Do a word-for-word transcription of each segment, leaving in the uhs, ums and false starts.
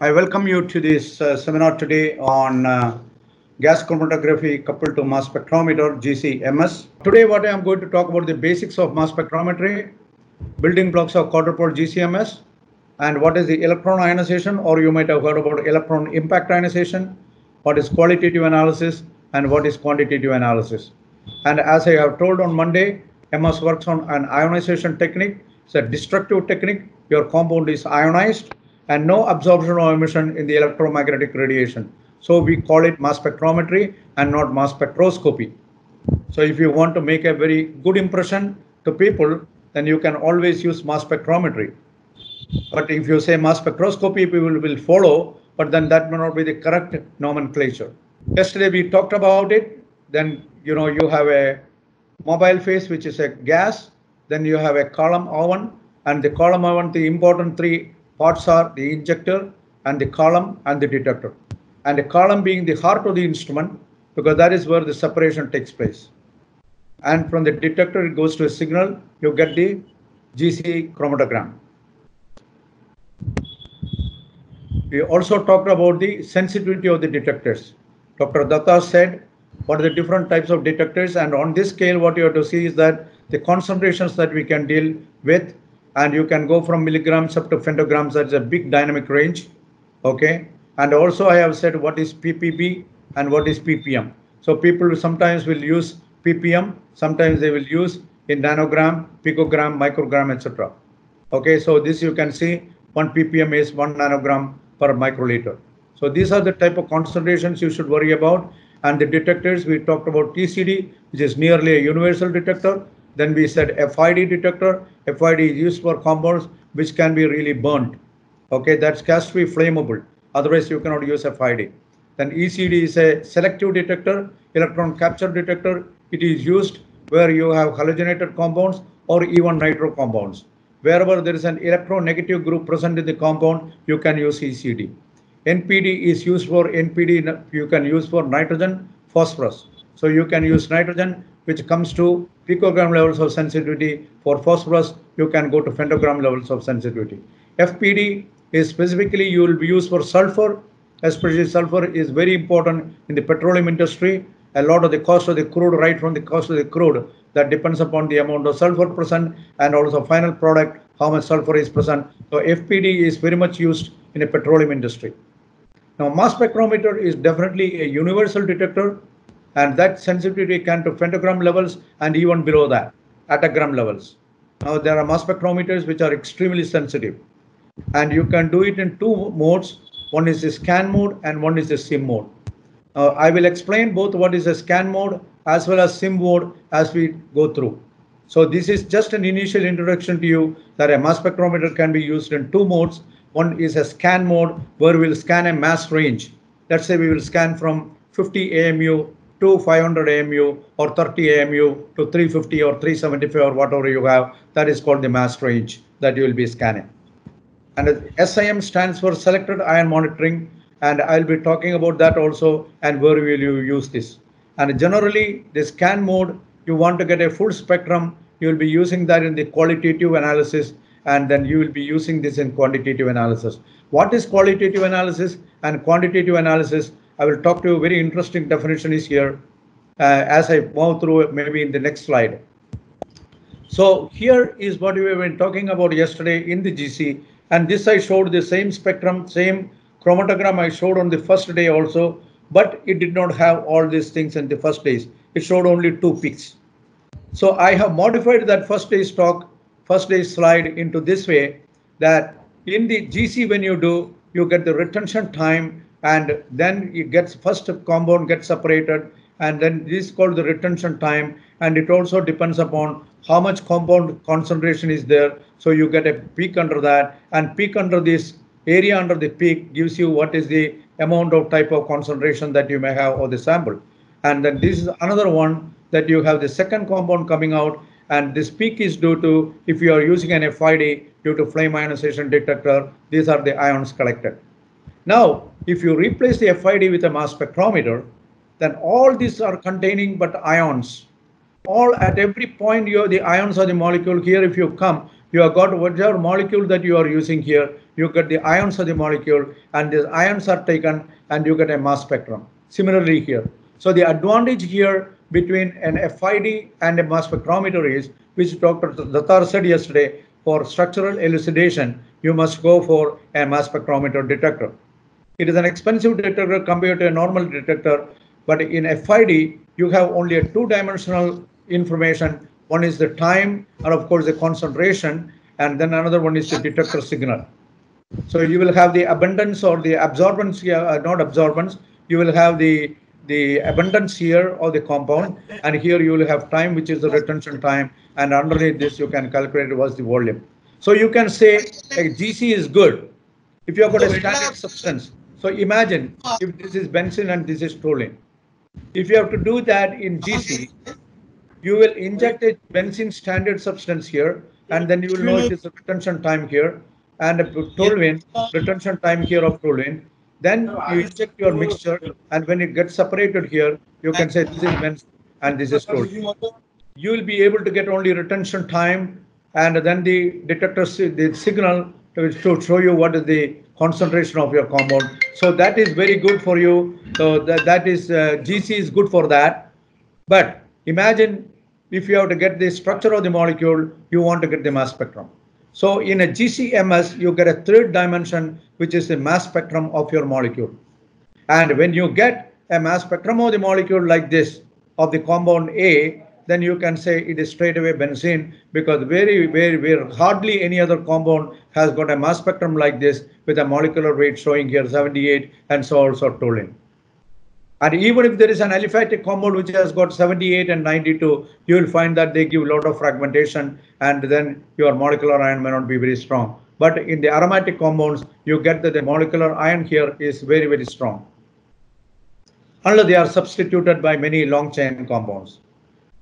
I welcome you to this uh, seminar today on uh, gas chromatography coupled to mass spectrometer, G C M S. Today what I am going to talk about the basics of mass spectrometry, building blocks of quadrupole G C M S, and what is the electron ionization, or you might have heard about electron impact ionization, what is qualitative analysis, and what is quantitative analysis. And as I have told on Monday, M S works on an ionization technique. It's a destructive technique. Your compound is ionized and no absorption or emission in the electromagnetic radiation. So we call it mass spectrometry and not mass spectroscopy. So if you want to make a very good impression to people, then you can always use mass spectrometry. But if you say mass spectroscopy, people will follow, but then that may not be the correct nomenclature. Yesterday we talked about it. Then, you know, you have a mobile phase, which is a gas. Then you have a column oven, and the column oven, the important three parts are the injector and the column and the detector, and the column being the heart of the instrument, because that is where the separation takes place. And from the detector it goes to a signal, you get the G C chromatogram. We also talked about the sensitivity of the detectors. Doctor Datar said what are the different types of detectors, and on this scale what you have to see is that the concentrations that we can deal with, and you can go from milligrams up to femtograms. That's a big dynamic range, okay? And also I have said what is P P B and what is P P M. So people sometimes will use P P M, sometimes they will use in nanogram, picogram, microgram, et cetera. Okay, so this you can see, one P P M is one nanogram per microliter. So these are the type of concentrations you should worry about. And the detectors, we talked about T C D, which is nearly a universal detector. Then we said F I D detector. F I D is used for compounds which can be really burned. Okay, that's gas free flammable. Otherwise, you cannot use F I D. Then E C D is a selective detector, electron capture detector. It is used where you have halogenated compounds or even nitro compounds. Wherever there is an electronegative group present in the compound, you can use E C D. N P D is used for N P D. You can use for nitrogen, phosphorus. So you can use nitrogen, which comes to picogram levels of sensitivity. For phosphorus, you can go to femtogram levels of sensitivity. F P D is specifically you will be used for sulfur, especially sulfur is very important in the petroleum industry. A lot of the cost of the crude, right from the cost of the crude, that depends upon the amount of sulfur present and also final product, how much sulfur is present. So F P D is very much used in the petroleum industry. Now mass spectrometer is definitely a universal detector, and that sensitivity can to femtogram levels and even below that, atogram levels. Now there are mass spectrometers which are extremely sensitive, and you can do it in two modes. One is the scan mode and one is the SIM mode. Uh, I will explain both what is a scan mode as well as SIM mode as we go through. So this is just an initial introduction to you that a mass spectrometer can be used in two modes. One is a scan mode where we will scan a mass range. Let's say we will scan from fifty A M U to five hundred A M U or thirty A M U to three fifty or three seventy-five or whatever you have. That is called the mass range that you will be scanning. And SIM stands for selected ion monitoring, and I'll be talking about that also and where will you use this. And generally the scan mode, you want to get a full spectrum. You will be using that in the qualitative analysis, and then you will be using this in quantitative analysis. What is qualitative analysis and quantitative analysis? I will talk to you, very interesting definition is here uh, as I move through it, maybe in the next slide. So here is what we have been talking about yesterday in the G C, and this I showed the same spectrum, same chromatogram I showed on the first day also, but it did not have all these things in the first days. It showed only two peaks. So I have modified that first day's talk, first day's slide into this way, that in the G C when you do, you get the retention time, and then it gets first compound gets separated, and then this is called the retention time, and it also depends upon how much compound concentration is there. So you get a peak under that, and peak under this area under the peak gives you what is the amount of type of concentration that you may have of the sample. And then this is another one that you have the second compound coming out, and this peak is due to, if you are using an F I D due to flame ionization detector, these are the ions collected. Now, if you replace the F I D with a mass spectrometer, then all these are containing but ions. All at every point you have the ions of the molecule. Here if you come, You have got whatever molecule that you are using here, you get the ions of the molecule, and these ions are taken and you get a mass spectrum. Similarly here. So the advantage here between an F I D and a mass spectrometer is, which Doctor Datar said yesterday, for structural elucidation, you must go for a mass spectrometer detector. It is an expensive detector compared to a normal detector, but in F I D, you have only a two-dimensional information. One is the time, and of course the concentration, and then another one is the detector signal. So you will have the abundance or the absorbance, uh, not absorbance, you will have the, the abundance here of the compound, and here you will have time, which is the retention time, and underneath this you can calculate what's the volume. So you can say a G C is good if you have got a standard substance. So imagine if this is benzene and this is toluene. If you have to do that in G C, you will inject a benzene standard substance here, and then you will know it is a retention time here, and a toluene, retention time here of toluene. Then you inject your mixture, and when it gets separated here, you can say this is benzene and this is toluene. You will be able to get only retention time, and then the detector, the signal to show you what is the concentration of your compound. So that is very good for you. So that, that is, uh, G C is good for that. But imagine if you have to get the structure of the molecule, you want to get the mass spectrum. So in a G C M S, you get a third dimension, which is the mass spectrum of your molecule. And when you get a mass spectrum of the molecule like this, of the compound A, then you can say it is straight away benzene, because very, very, very hardly any other compound has got a mass spectrum like this with a molecular weight showing here seventy-eight, and so also toluene. And even if there is an aliphatic compound which has got seventy-eight and ninety-two, you will find that they give a lot of fragmentation, and then your molecular ion may not be very strong. But in the aromatic compounds, you get that the molecular ion here is very, very strong, unless they are substituted by many long chain compounds.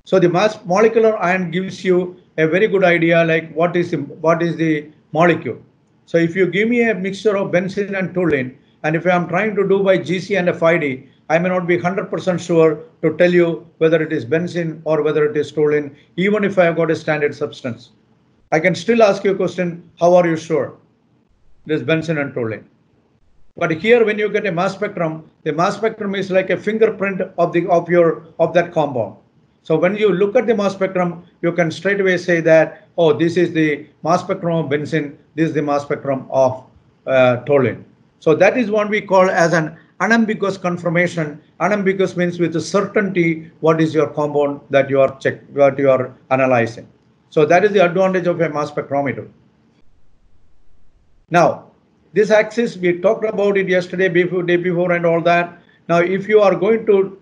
So the mass molecular ion gives you a very good idea like what is, what is the molecule. So if you give me a mixture of benzene and toluene, and if I am trying to do by G C and F I D, I may not be one hundred percent sure to tell you whether it is benzene or whether it is toluene, even if I have got a standard substance. I can still ask you a question, how are you sure it is benzene and toluene? But here when you get a mass spectrum, the mass spectrum is like a fingerprint of, the, of, your, of that compound. So when you look at the mass spectrum, you can straight away say that, oh, this is the mass spectrum of benzene, this is the mass spectrum of uh, toluene. So that is what we call as an unambiguous confirmation. Unambiguous means with a certainty what is your compound that you are check, what you are analyzing. So that is the advantage of a mass spectrometer. Now, this axis, we talked about it yesterday, before, day before and all that. Now, if you are going to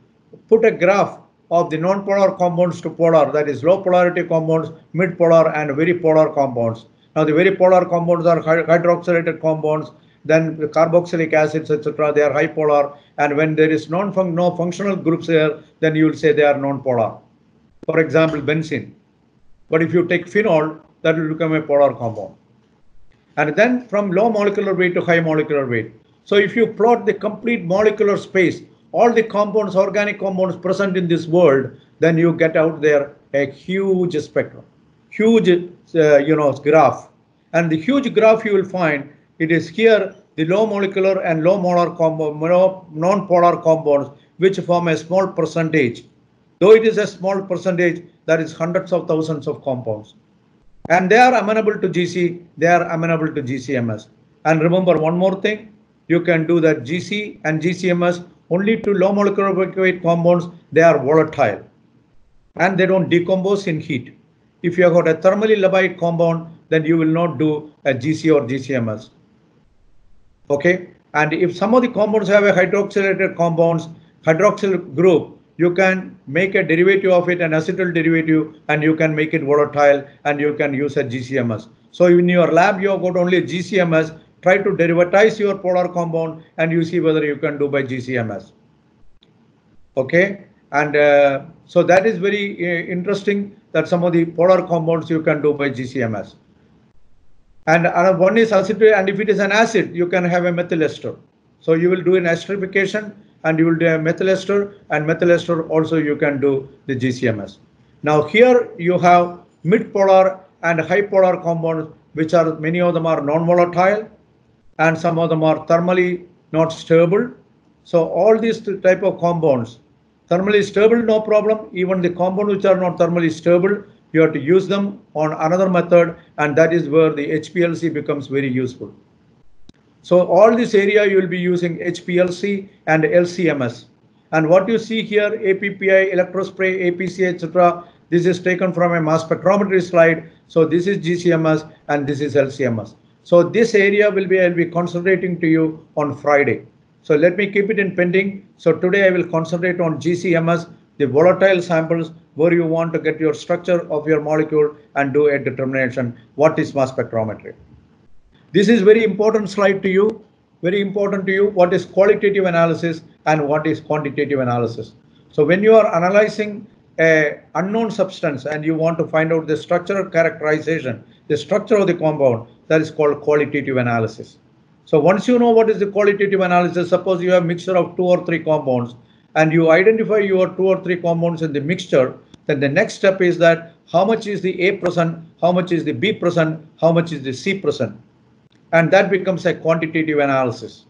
put a graph of the non-polar compounds to polar, that is low polarity compounds, mid-polar and very polar compounds. Now, the very polar compounds are hydroxylated compounds, then the carboxylic acids, et cetera. They are high polar, and when there is non -func no functional groups there, then you will say they are non-polar. For example, benzene. But if you take phenol, that will become a polar compound. And then from low molecular weight to high molecular weight. So if you plot the complete molecular space, all the compounds, organic compounds present in this world, then you get out there a huge spectrum, huge, uh, you know, graph. And the huge graph you will find, it is here the low molecular and low molar compound, non-polar compounds, which form a small percentage. Though it is a small percentage, that is hundreds of thousands of compounds. And they are amenable to G C, they are amenable to G C M S. And remember one more thing, you can do that G C and G C M S only to low molecular weight compounds, they are volatile. And they don't decompose in heat. If you have got a thermally labile compound, then you will not do a G C or G C M S. Okay, and if some of the compounds have a hydroxylated compounds, hydroxyl group, you can make a derivative of it, an acetyl derivative, and you can make it volatile, and you can use a G C M S. So in your lab, you have got only a G C M S, try to derivatize your polar compound, and you see whether you can do by G C M S. Okay, and uh, so that is very uh, interesting that some of the polar compounds you can do by G C M S. And one is acetyl, and if it is an acid, you can have a methyl ester. So you will do an esterification, and you will do a methyl ester, and methyl ester also you can do the G C M S. Now here you have mid-polar and hypolar compounds, which are many of them are non-volatile and some of them are thermally not stable. So all these type of compounds, thermally stable, no problem. Even the compound which are not thermally stable, you have to use them on another method, and that is where the H P L C becomes very useful. So all this area you will be using H P L C and L C M S. And what you see here, A P P I, electrospray, A P C, et cetera, this is taken from a mass spectrometry slide. So this is G C M S and this is L C M S. So this area will be, I'll be concentrating to you on Friday. So let me keep it in pending. So today I will concentrate on G C M S, the volatile samples where you want to get your structure of your molecule and do a determination. What is mass spectrometry? This is very important slide to you, very important to you. What is qualitative analysis and what is quantitative analysis? So when you are analyzing an unknown substance and you want to find out the structural characterization, the structure of the compound, that is called qualitative analysis. So once you know what is the qualitative analysis, suppose you have a mixture of two or three compounds and you identify your two or three compounds in the mixture, then the next step is that how much is the A present, how much is the B present, how much is the C present. And that becomes a quantitative analysis.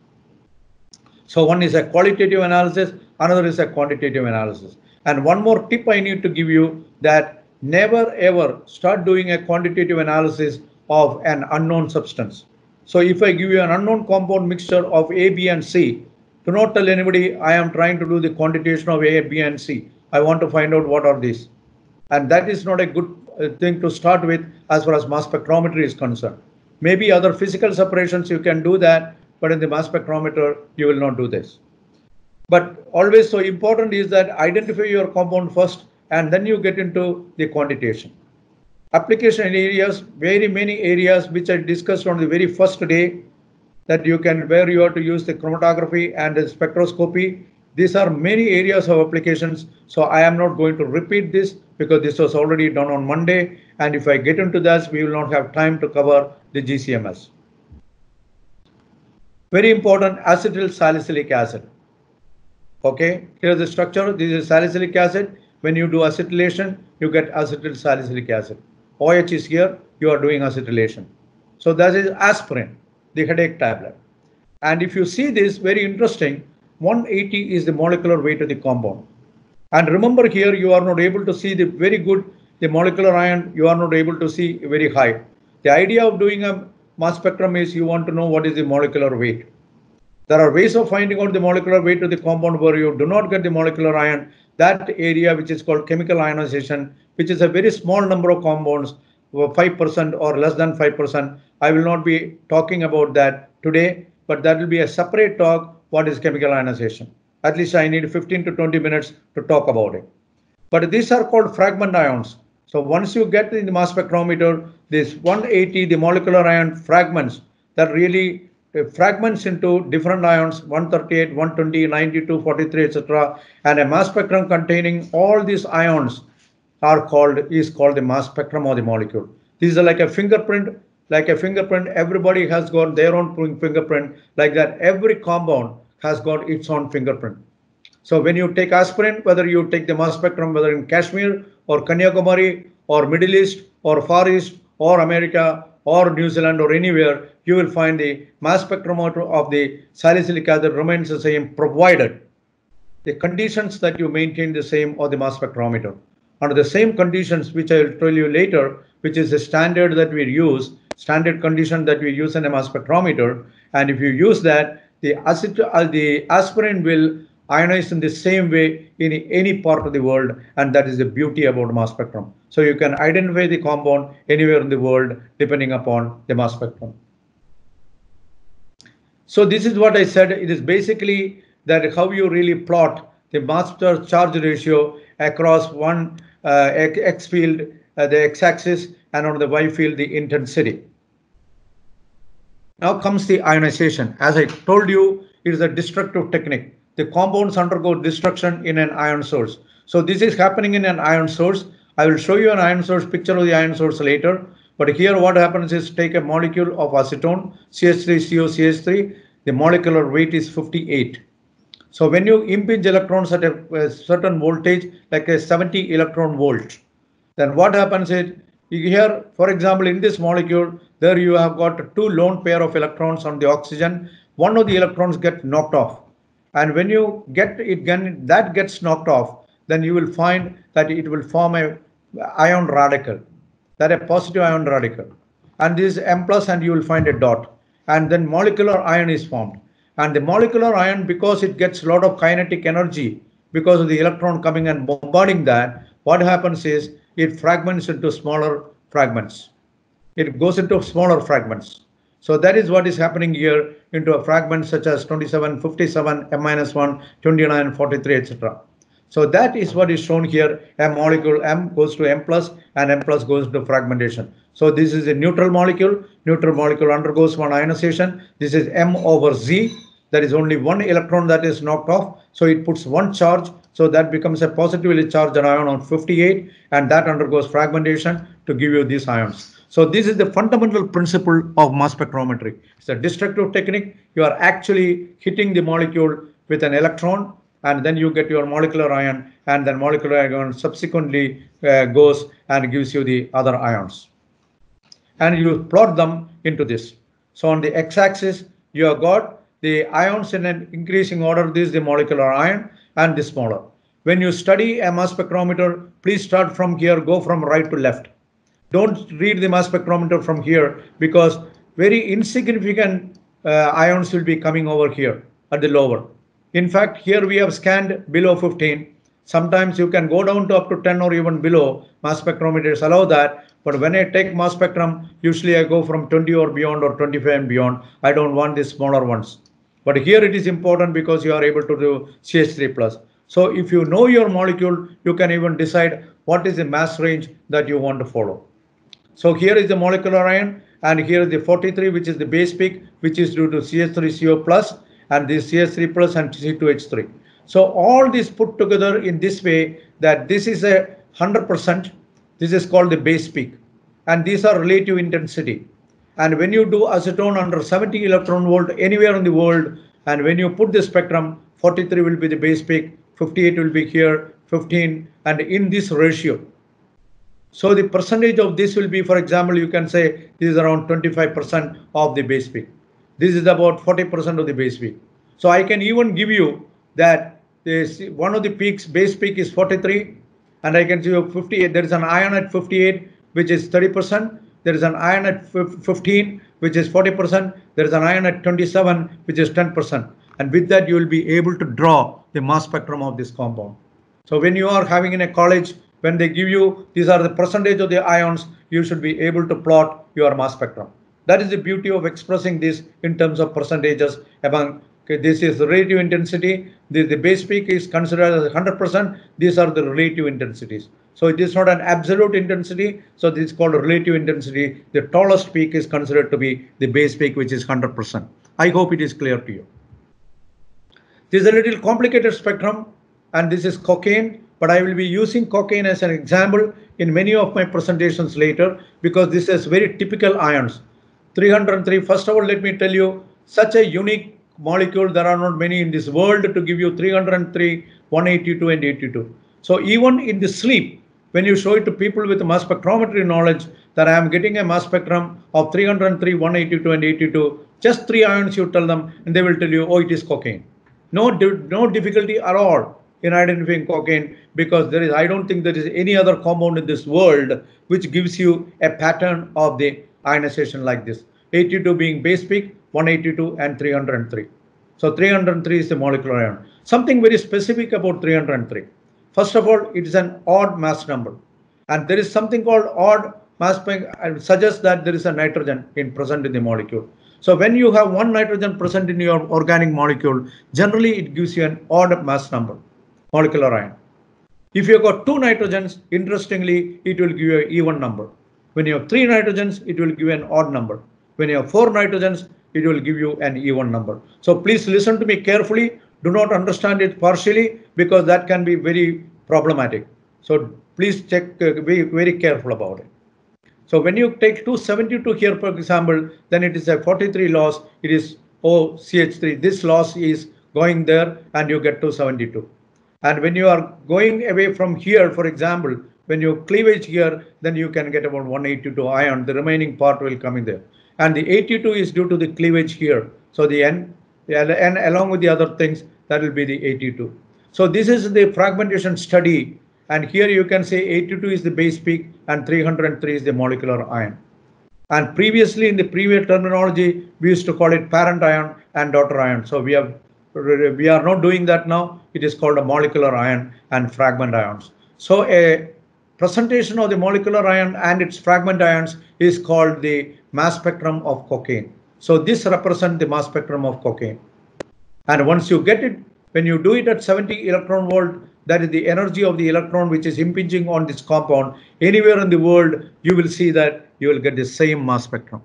So one is a qualitative analysis, another is a quantitative analysis. And one more tip I need to give you, that never ever start doing a quantitative analysis of an unknown substance. So if I give you an unknown compound mixture of A, B and C, do not tell anybody I am trying to do the quantitation of A, B and C. I want to find out what are these. And that is not a good thing to start with as far as mass spectrometry is concerned. Maybe other physical separations you can do that, but in the mass spectrometer you will not do this. But always so important is that identify your compound first and then you get into the quantitation. Application areas, very many areas which I discussed on the very first day, that you can, where you have to use the chromatography and the spectroscopy. These are many areas of applications. So I am not going to repeat this because this was already done on Monday. And if I get into this, we will not have time to cover the G C M S. Very important, acetylsalicylic acid. Okay, here's the structure. This is salicylic acid. When you do acetylation, you get acetylsalicylic acid. O H is here, you are doing acetylation. So that is aspirin, the headache tablet. And if you see this, very interesting, one eighty is the molecular weight of the compound. And remember here, you are not able to see the very good, the molecular ion, you are not able to see very high. The idea of doing a mass spectrum is you want to know what is the molecular weight. There are ways of finding out the molecular weight of the compound where you do not get the molecular ion, that area which is called chemical ionization, which is a very small number of compounds, five percent or less than five percent. I will not be talking about that today, but that will be a separate talk, what is chemical ionization. At least I need fifteen to twenty minutes to talk about it. But these are called fragment ions. So once you get in the mass spectrometer, this one eighty, the molecular ion fragments, that really fragments into different ions, one thirty-eight, one twenty, ninety-two, forty-three, et cetera. And a mass spectrum containing all these ions are called, is called the mass spectrum of the molecule. These are like a fingerprint, like a fingerprint. Everybody has got their own fingerprint. Like that, every compound has got its own fingerprint. So when you take aspirin, whether you take the mass spectrum, whether in Kashmir or Kanyakumari or Middle East or Far East or America or New Zealand or anywhere, you will find the mass spectrum of the salicylic acid remains the same, provided the conditions that you maintain the same or the mass spectrometer. Under the same conditions, which I will tell you later, which is the standard that we use, standard condition that we use in a mass spectrometer. And if you use that, the, acid, uh, the aspirin will ionize in the same way in any part of the world. And that is the beauty about mass spectrum. So you can identify the compound anywhere in the world, depending upon the mass spectrum. So this is what I said. It is basically that how you really plot the mass charge ratio across one uh, X field, uh, the X axis, and on the Y field, the intensity. Now comes the ionization. As I told you, it is a destructive technique. The compounds undergo destruction in an ion source. So this is happening in an ion source. I will show you an ion source picture of the ion source later. But here what happens is, take a molecule of acetone, C H three C O C H three, the molecular weight is fifty-eight. So when you impinge electrons at a, a certain voltage, like a seventy electron volt, then what happens is Here, for example, in this molecule, there you have got two lone pair of electrons on the oxygen. One of the electrons get knocked off. And when you get it, when that gets knocked off, then you will find that it will form a ion radical, that a positive ion radical. And this is M plus and you will find a dot. And then molecular ion is formed. And the molecular ion, because it gets a lot of kinetic energy, because of the electron coming and bombarding that, what happens is it fragments into smaller fragments. It goes into smaller fragments. So that is what is happening here into a fragment such as twenty-seven, fifty-seven, M minus one, twenty-nine, forty-three, et cetera. So that is what is shown here. A molecule M goes to M plus and M plus goes to fragmentation. So this is a neutral molecule. Neutral molecule undergoes one ionization. This is M over Z. There is only one electron that is knocked off. So it puts one charge. So that becomes a positively charged ion on fifty-eight. And that undergoes fragmentation to give you these ions. So this is the fundamental principle of mass spectrometry. It's a destructive technique. You are actually hitting the molecule with an electron. And then you get your molecular ion, and then molecular ion subsequently uh, goes and gives you the other ions. And you plot them into this. So on the x-axis, you have got the ions in an increasing order. This is the molecular ion and the smaller. When you study a mass spectrometer, please start from here, go from right to left. Don't read the mass spectrometer from here, because very insignificant uh, ions will be coming over here at the lower. In fact, here we have scanned below fifteen. Sometimes you can go down to up to ten or even below. Mass spectrometers allow that. But when I take mass spectrum, usually I go from twenty or beyond or twenty-five and beyond. I don't want the smaller ones. But here it is important because you are able to do C H three plus. So if you know your molecule, you can even decide what is the mass range that you want to follow. So here is the molecular ion. And here is the forty-three, which is the base peak, which is due to C H three C O plus. And this C H three plus and C two H three. So all this put together in this way, that this is a one hundred percent. This is called the base peak. And these are relative intensity. And when you do acetone under seventy electron volt anywhere in the world, and when you put the spectrum, forty-three will be the base peak, fifty-eight will be here, fifteen, and in this ratio. So the percentage of this will be, for example, you can say this is around twenty-five percent of the base peak. This is about forty percent of the base peak. So I can even give you that this one of the peaks, base peak is forty-three, and I can give you fifty-eight. There is an ion at fifty-eight, which is thirty percent. There is an ion at fifteen, which is forty percent. There is an ion at twenty-seven, which is ten percent. And with that, you will be able to draw the mass spectrum of this compound. So when you are having in a college, when they give you, these are the percentage of the ions, you should be able to plot your mass spectrum. That is the beauty of expressing this in terms of percentages among, okay, this is the relative intensity, the, the base peak is considered as one hundred percent, these are the relative intensities. So it is not an absolute intensity, so this is called relative intensity. The tallest peak is considered to be the base peak, which is one hundred percent. I hope it is clear to you. This is a little complicated spectrum, and this is cocaine, but I will be using cocaine as an example in many of my presentations later, because this has very typical ions. three hundred three, first of all, let me tell you, such a unique molecule, there are not many in this world to give you three hundred three, one eighty-two and eighty-two. So even in the sleep, when you show it to people with mass spectrometry knowledge that I am getting a mass spectrum of three hundred three, one eighty-two and eighty-two, just three ions you tell them and they will tell you, oh, it is cocaine. No, no difficulty at all in identifying cocaine, because there is, I don't think there is any other compound in this world which gives you a pattern of the ionization like this, eighty-two being base peak, one eighty-two and three hundred three. So three hundred three is the molecular ion. Something very specific about three hundred three. First of all, it is an odd mass number, and there is something called odd mass spec. I suggest that there is a nitrogen in present in the molecule. So when you have one nitrogen present in your organic molecule, generally it gives you an odd mass number, molecular ion. If you have got two nitrogens, interestingly, it will give you an even number. When you have three nitrogens, it will give you an odd number. When you have four nitrogens, it will give you an even number. So please listen to me carefully. Do not understand it partially, because that can be very problematic. So please check, uh, be very careful about it. So when you take two seventy-two here, for example, then it is a forty-three loss. It is O C H three. This loss is going there and you get two seventy-two. And when you are going away from here, for example, When you cleavage here, then you can get about one eighty-two ion. The remaining part will come in there. And the eighty-two is due to the cleavage here. So the N, the N along with the other things, that will be the eighty-two. So this is the fragmentation study. And here you can say eighty-two is the base peak and three hundred three is the molecular ion. And previously in the previous terminology, we used to call it parent ion and daughter ion. So we have, we are not doing that now. It is called a molecular ion and fragment ions. So a presentation of the molecular ion and its fragment ions is called the mass spectrum of cocaine. So this represents the mass spectrum of cocaine. And once you get it, when you do it at seventy electron volt, that is the energy of the electron which is impinging on this compound. Anywhere in the world, you will see that you will get the same mass spectrum.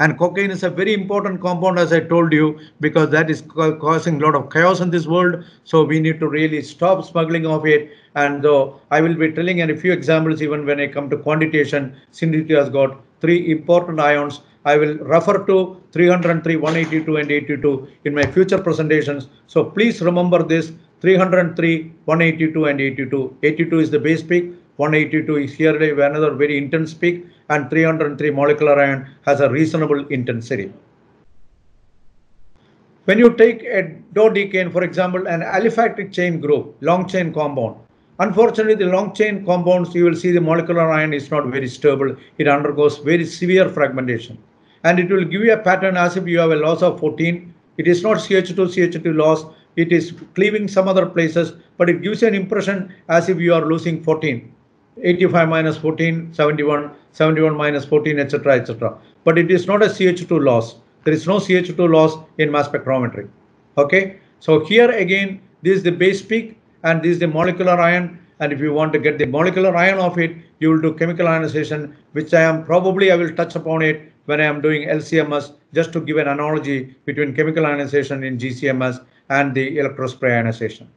And cocaine is a very important compound, as I told you, because that is causing a lot of chaos in this world. So we need to really stop smuggling of it. And though I will be telling a few examples, even when I come to quantitation, Syndicate has got three important ions. I will refer to three hundred three, one eighty-two, and eighty-two in my future presentations. So please remember this. three hundred three, one eighty-two, and eighty-two. eighty-two is the base peak, one eighty-two is here another very intense peak, and three hundred three molecular ion has a reasonable intensity. When you take a dodecane, for example, an aliphatic chain group, long chain compound, unfortunately the long chain compounds, you will see the molecular ion is not very stable. It undergoes very severe fragmentation, and it will give you a pattern as if you have a loss of fourteen. It is not C H two C H two loss. It is cleaving some other places, but it gives you an impression as if you are losing fourteen. eighty-five minus fourteen, seventy-one, seventy-one minus fourteen, et cetera, et cetera. But it is not a C H two loss. There is no C H two loss in mass spectrometry. Okay. So here again, this is the base peak and this is the molecular ion. And if you want to get the molecular ion of it, you will do chemical ionization, which I am probably I will touch upon it when I am doing L C M S, just to give an analogy between chemical ionization in G C M S and the electrospray ionization.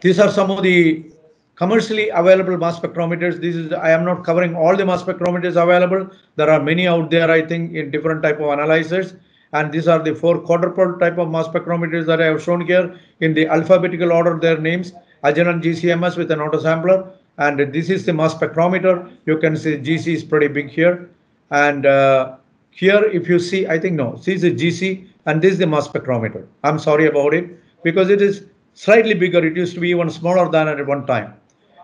These are some of the commercially available mass spectrometers. This is, I am not covering all the mass spectrometers available. There are many out there, I think, in different type of analyzers. And these are the four quadrupole type of mass spectrometers that I have shown here in the alphabetical order of their names. Agilent G C M S with an autosampler. And this is the mass spectrometer. You can see G C is pretty big here. And uh, here, if you see, I think no, see the G C. And this is the mass spectrometer. I'm sorry about it because it is slightly bigger. It used to be even smaller than at one time.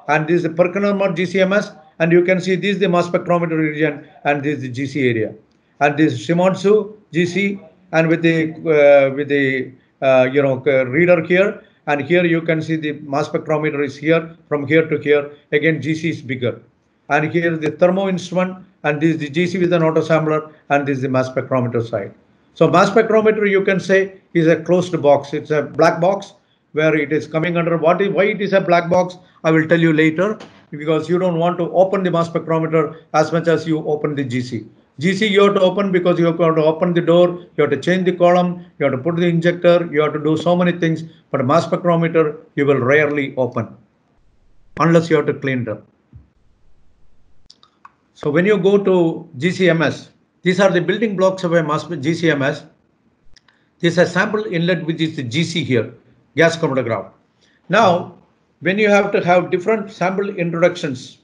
And this is the PerkinElmer G C M S. And you can see this is the mass spectrometer region and this is the G C area. And this is Shimotsu G C and with the uh, with the uh, you know uh, reader here. And here you can see the mass spectrometer is here from here to here. Again, G C is bigger. And here is the Thermo instrument. And this is the G C with an autosampler. And this is the mass spectrometer side. So mass spectrometer, you can say, is a closed box. It's a black box where it is coming under. What is, why it is a black box, I will tell you later, because you don't want to open the mass spectrometer as much as you open the G C. G C you have to open because you have to open the door, you have to change the column, you have to put the injector, you have to do so many things. But mass spectrometer, you will rarely open unless you have to clean them. So when you go to G C M S, these are the building blocks of a mass G C M S. This is a sample inlet, which is the G C here, gas chromatograph. Now, when you have to have different sample introductions,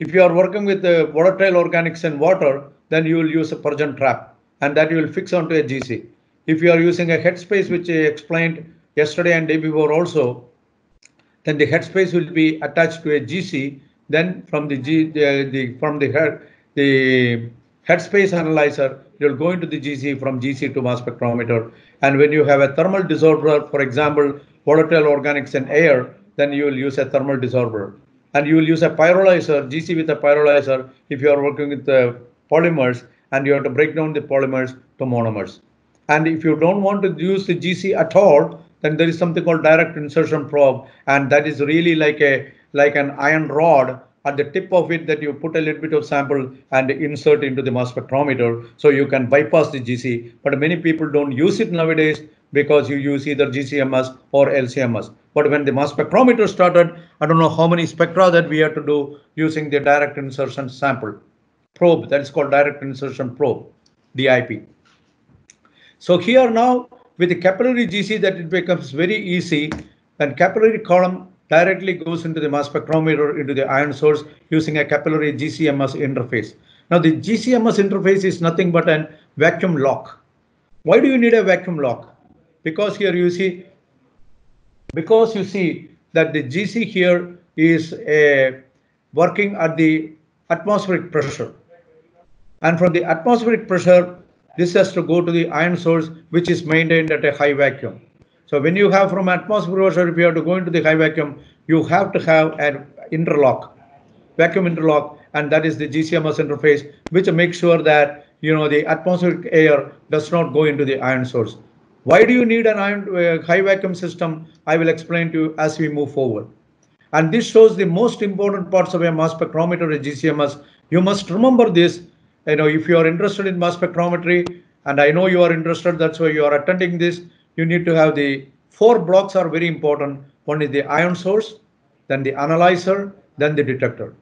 if you are working with uh, volatile organics and water, then you will use a Purgeon trap, and that you will fix onto a G C. If you are using a headspace, which I explained yesterday and day before also, then the headspace will be attached to a G C. Then from the G, the, the from the head, the headspace analyzer, you'll go into the G C, from G C to mass spectrometer. And when you have a thermal desorber, for example, volatile organics and air, then you will use a thermal desorber. And you will use a pyrolyzer, G C with a pyrolyzer, if you are working with the polymers, and you have to break down the polymers to monomers. And if you don't want to use the G C at all, then there is something called direct insertion probe. And that is really like a like an iron rod. At the tip of it, that you put a little bit of sample and insert into the mass spectrometer, so you can bypass the G C. But many people don't use it nowadays because you use either G C M S or L C M S. But when the mass spectrometer started, I don't know how many spectra that we had to do using the direct insertion sample probe. That is called direct insertion probe, D I P. So here now, with the capillary G C, that it becomes very easy. And capillary column directly goes into the mass spectrometer into the ion source using a capillary G C M S interface. Now the G C M S interface is nothing but a vacuum lock. Why do you need a vacuum lock? Because here you see, because you see that the G C here is a working at the atmospheric pressure. And from the atmospheric pressure, this has to go to the ion source, which is maintained at a high vacuum. So when you have from atmospheric pressure, if you have to go into the high vacuum, you have to have an interlock, vacuum interlock, and that is the G C M S interface, which makes sure that, you know, the atmospheric air does not go into the ion source. Why do you need an ion uh, high vacuum system? I will explain to you as we move forward. And this shows the most important parts of a mass spectrometer, a G C M S. You must remember this. You know, if you are interested in mass spectrometry, and I know you are interested, that's why you are attending this, you need to have the four blocks are very important. One is the ion source, then the analyzer, then the detector.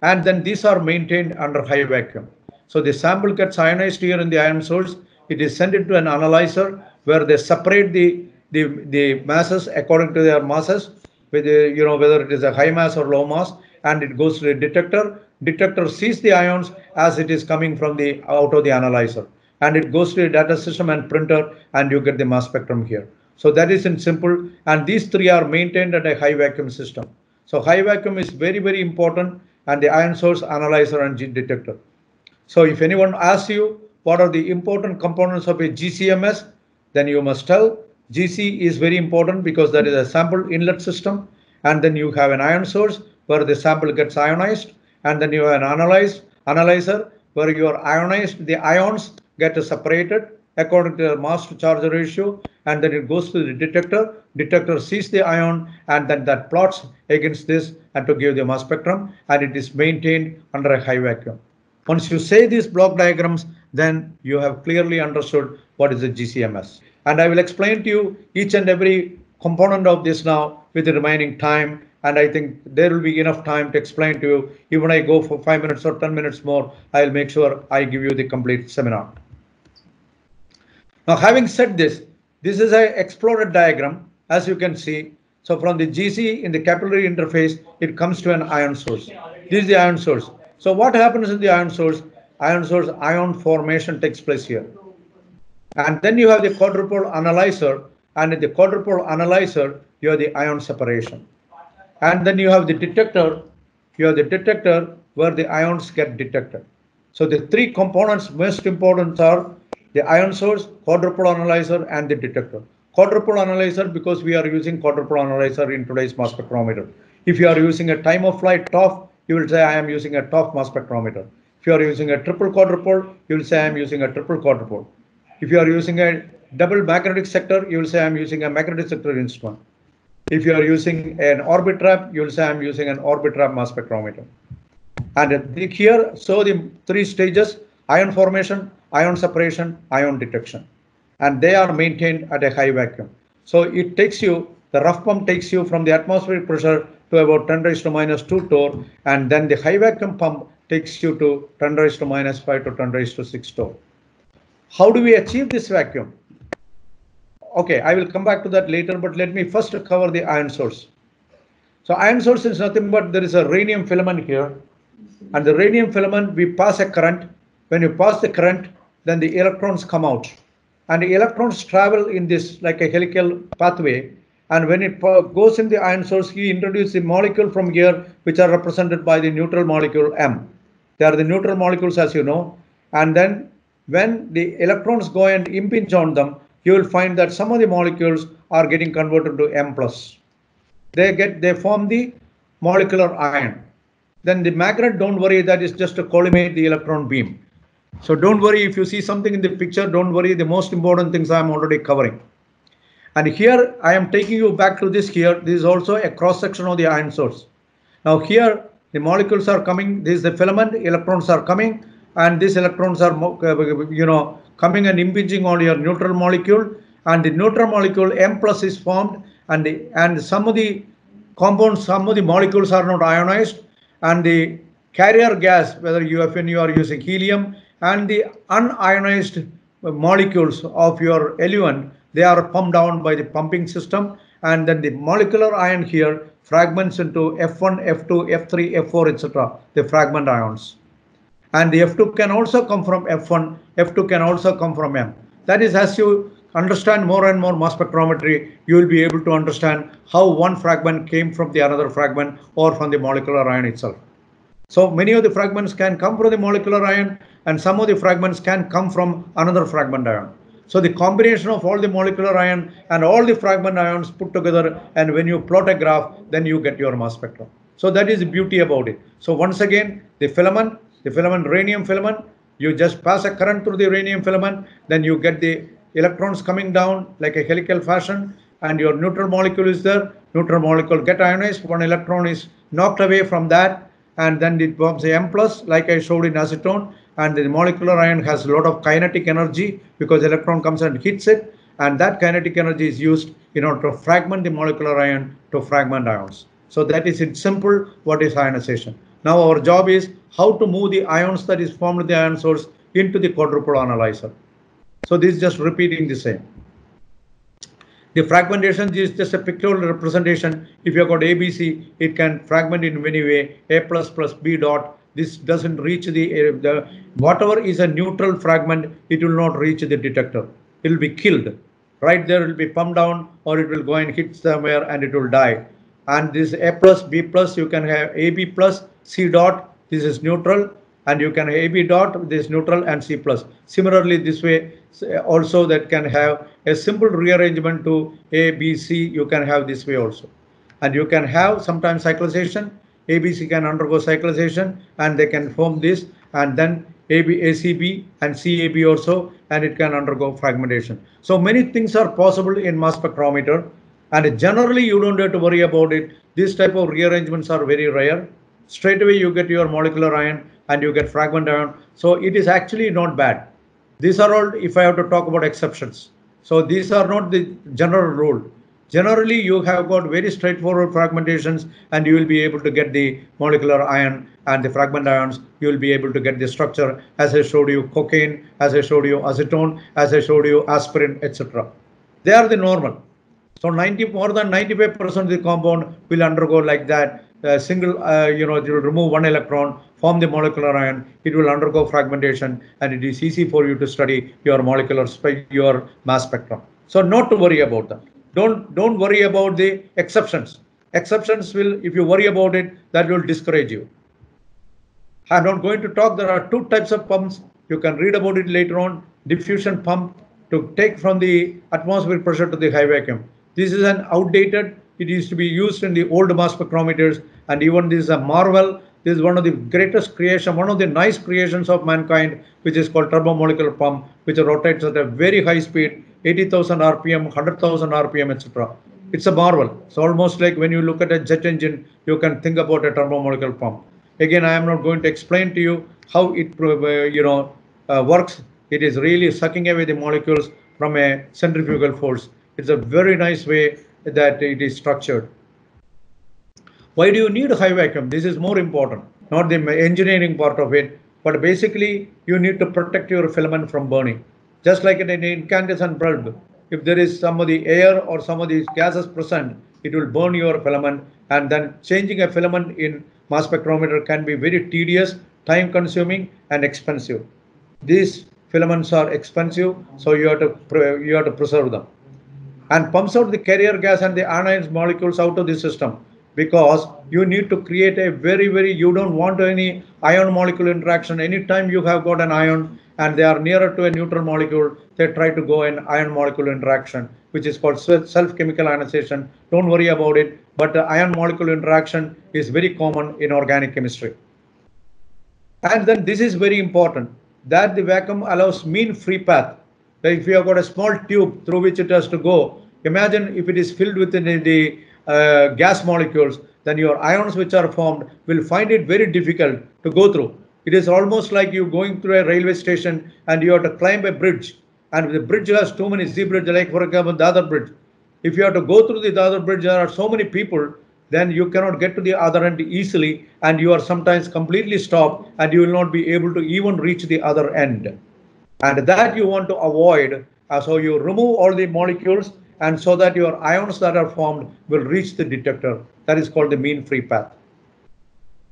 And then these are maintained under high vacuum. So the sample gets ionized here in the ion source. It is sent into an analyzer where they separate the, the, the masses according to their masses, with the, you know, whether it is a high mass or low mass, and it goes to the detector. Detector sees the ions as it is coming from the out of the analyzer, and it goes to the data system and printer, and you get the mass spectrum here. So that is in simple, and these three are maintained at a high vacuum system. So high vacuum is very, very important, and the ion source, analyzer, and detector. So if anyone asks you what are the important components of a G C M S, then you must tell G C is very important because that is a sample inlet system, and then you have an ion source where the sample gets ionized, and then you have an analyze, analyzer where you are ionized, the ions get separated according to the mass to charge ratio, and then it goes to the detector. Detector sees the ion, and then that plots against this and to give the mass spectrum, and it is maintained under a high vacuum. Once you say these block diagrams, then you have clearly understood what is a G C M S. And I will explain to you each and every component of this now with the remaining time. And I think there will be enough time to explain to you. Even I go for five minutes or ten minutes more, I'll make sure I give you the complete seminar. Now, having said this, this is an exploded diagram, as you can see. So from the G C in the capillary interface, it comes to an ion source. This is the ion source. So what happens in the ion source? Ion source ion formation takes place here. And then you have the quadrupole analyzer. And in the quadrupole analyzer, you have the ion separation. And then you have the detector, you have the detector where the ions get detected. So the three components most important are the ion source, quadrupole analyzer, and the detector. Quadrupole analyzer, because we are using quadrupole analyzer in today's mass spectrometer. If you are using a time of flight T O F, you will say I am using a T O F mass spectrometer. If you are using a triple quadrupole, you will say I am using a triple quadrupole. If you are using a double magnetic sector, you will say I am using a magnetic sector instrument. If you are using an orbitrap, you will say I am using an orbitrap mass spectrometer. And here, so the three stages, ion formation, ion separation, ion detection. And they are maintained at a high vacuum. So it takes you, the rough pump takes you from the atmospheric pressure to about ten raised to minus two torr. And then the high vacuum pump takes you to ten raised to minus five to ten raised to six torr. How do we achieve this vacuum? Okay, I will come back to that later, but let me first cover the ion source. So ion source is nothing but there is a rhenium filament here. And the rhenium filament, we pass a current. When you pass the current, then the electrons come out. And the electrons travel in this like a helical pathway. And when it goes in the ion source, he introduces the molecule from here, which are represented by the neutral molecule M. They are the neutral molecules, as you know. And then when the electrons go and impinge on them, you will find that some of the molecules are getting converted to M plus. They get, they form the molecular ion. Then the magnet, don't worry, that is just to collimate the electron beam. So don't worry if you see something in the picture, don't worry, the most important things I am already covering. And here I am taking you back to this here. This is also a cross section of the ion source. Now here the molecules are coming, this is the filament, electrons are coming, and these electrons are, you know, coming and impinging on your neutral molecule, and the neutral molecule M plus is formed, and the, and some of the compounds, some of the molecules are not ionized, and the carrier gas, whether U F N you are using helium, and the unionized molecules of your eluent, they are pumped down by the pumping system, and then the molecular ion here fragments into F one, F two, F three, F four, et cetera, the fragment ions. And the F two can also come from F one, F two can also come from M. That is, as you understand more and more mass spectrometry, you will be able to understand how one fragment came from the another fragment or from the molecular ion itself. So many of the fragments can come from the molecular ion and some of the fragments can come from another fragment ion. So the combination of all the molecular ion and all the fragment ions put together, and when you plot a graph, then you get your mass spectrum. So that is the beauty about it. So once again, the filament, the filament, uranium filament, you just pass a current through the uranium filament, then you get the electrons coming down like a helical fashion, and your neutral molecule is there. Neutral molecule get ionized, one electron is knocked away from that, and then it becomes a M plus like I showed in acetone, and the molecular ion has a lot of kinetic energy because electron comes and hits it, and that kinetic energy is used in order to fragment the molecular ion to fragment ions. So that is in simple what is ionization. Now our job is how to move the ions that is formed with the ion source into the quadrupole analyzer. So this is just repeating the same. The fragmentation is just a pictorial representation. If you have got A B C, it can fragment in many ways, A plus plus B dot. This doesn't reach the, uh, the, whatever is a neutral fragment, it will not reach the detector. It will be killed. Right there it will be pumped down, or it will go and hit somewhere and it will die. And this A plus, B plus, you can have A B plus, C dot, this is neutral. And you can have A B dot, this neutral, and C plus. Similarly, this way also that can have a simple rearrangement to A, B, C. You can have this way also. And you can have sometimes cyclization. A, B, C can undergo cyclization and they can form this, and then A, B, A, C, B and C, A, B also, and it can undergo fragmentation. So many things are possible in mass spectrometer, and generally you don't have to worry about it. These type of rearrangements are very rare. Straight away you get your molecular ion and you get fragment ion. So it is actually not bad. These are all, if I have to talk about exceptions. So these are not the general rule. Generally, you have got very straightforward fragmentations and you will be able to get the molecular ion and the fragment ions. You will be able to get the structure, as I showed you cocaine, as I showed you acetone, as I showed you aspirin, et cetera. They are the normal. So ninety, more than ninety-five percent of the compound will undergo like that. Uh, single, uh, you know, you remove one electron, form the molecular ion, it will undergo fragmentation, and it is easy for you to study your molecular, your mass spectrum. So not to worry about that. Don't, don't worry about the exceptions. Exceptions will, if you worry about it, that will discourage you. I'm not going to talk, there are two types of pumps. You can read about it later on. Diffusion pump to take from the atmospheric pressure to the high vacuum. This is an outdated. It used to be used in the old mass spectrometers, and even this is a marvel. This is one of the greatest creation, one of the nice creations of mankind, which is called turbomolecular pump, which rotates at a very high speed, eighty thousand R P M, one hundred thousand R P M, et cetera. It's a marvel. It's almost like when you look at a jet engine, you can think about a turbomolecular pump. Again, I am not going to explain to you how it you know uh, works. It is really sucking away the molecules from a centrifugal force. It's a very nice way that it is structured. Why do you need high vacuum? This is more important, not the engineering part of it, but basically you need to protect your filament from burning. Just like in an incandescent bulb, if there is some of the air or some of these gases present, it will burn your filament, and then changing a filament in mass spectrometer can be very tedious, time consuming and expensive. These filaments are expensive, so you have to, you have to preserve them. And pumps out the carrier gas and the ionized molecules out of the system, because you need to create a very, very, you don't want any ion molecule interaction. Anytime you have got an ion and they are nearer to a neutral molecule, they try to go in ion molecule interaction, which is called self-chemical ionization. Don't worry about it, but the ion molecule interaction is very common in organic chemistry. And then this is very important, that the vacuum allows mean free path. If you have got a small tube through which it has to go, imagine if it is filled with the, the uh, gas molecules, then your ions which are formed will find it very difficult to go through. It is almost like you going through a railway station and you have to climb a bridge, and the bridge has too many zebras, like for example the other bridge. If you have to go through the other bridge, there are so many people, then you cannot get to the other end easily, and you are sometimes completely stopped and you will not be able to even reach the other end. And that you want to avoid, so you remove all the molecules and so that your ions that are formed will reach the detector. That is called the mean free path.